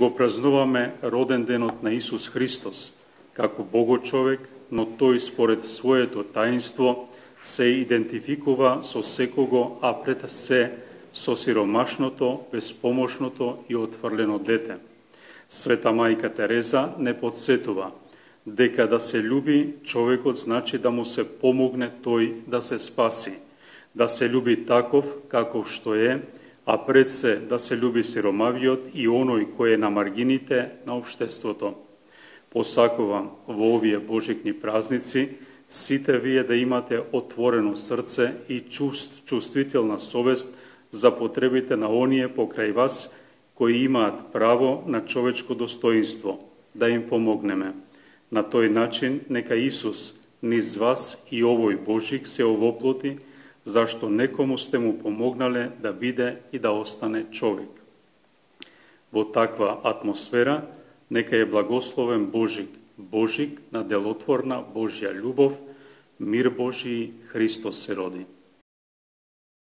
го празнуваме роден денот на Исус Христос, како Богочовек, но тој според своето таинство се идентификува со секого, а пред се со сиромашното, безпомошното и отфрлено дете. Света мајка Тереза не подсетува дека да се љуби човекот значи да му се помогне тој да се спаси, да се љуби таков каков што е, а пред се да се љуби сиромавиот и оној кој е на маргините на општеството. Посакувам во овие божекни празници сите вие да имате отворено срце и чувствителна совест за потребите на оние покрај вас кои имаат право на човечко достоинство, да им помогнеме. На тој начин нека Исус низ вас и овој Божик се овоплоти, зашто некому сте му помогнале да биде и да остане човек. Во таква атмосфера нека е благословен Божик, Божик на делотворна Божја љубов, мир Божји, Христос се роди.